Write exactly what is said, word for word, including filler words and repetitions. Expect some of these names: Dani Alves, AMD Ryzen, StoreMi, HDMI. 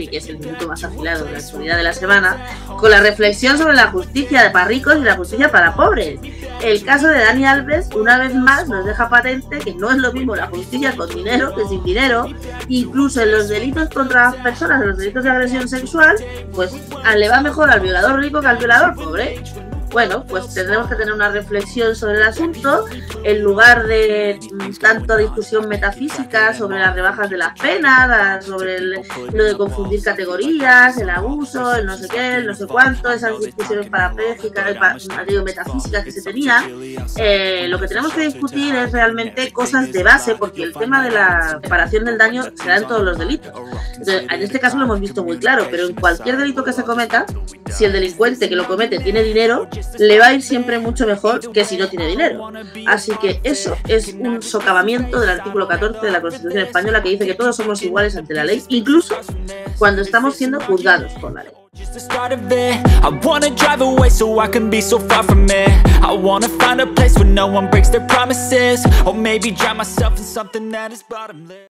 Derby, que es el minuto más afilado de la actualidad de la semana, con la reflexión sobre la justicia para ricos y la justicia para pobres. El caso de Dani Alves, una vez más, nos deja patente que no es lo mismo la justicia con dinero que sin dinero. Incluso en los delitos contra las personas, en los delitos de agresión sexual, pues le va mejor al violador rico que al violador pobre. Bueno, pues tendremos que tener una reflexión sobre el asunto en lugar de tanta discusión metafísica sobre las rebajas de las penas, sobre el, lo de confundir categorías, el abuso, el no sé qué, el no sé cuánto, esas discusiones parapéjicas, pa, digo, metafísicas que se tenían. Eh, lo que tenemos que discutir es realmente cosas de base, porque el tema de la reparación del daño se da en todos los delitos. Entonces, en este caso lo hemos visto muy claro, pero en cualquier delito que se cometa, si el delincuente que lo comete tiene dinero, le va a ir siempre mucho mejor que si no tiene dinero. Así que eso es un socavamiento del artículo catorce de la Constitución Española, que dice que todos somos iguales ante la ley, incluso cuando estamos siendo juzgados por la ley. Just the start of it. I wanna drive away so I can be so far from it. I wanna find a place where no one breaks their promises, or maybe drown myself in something that is bottomless.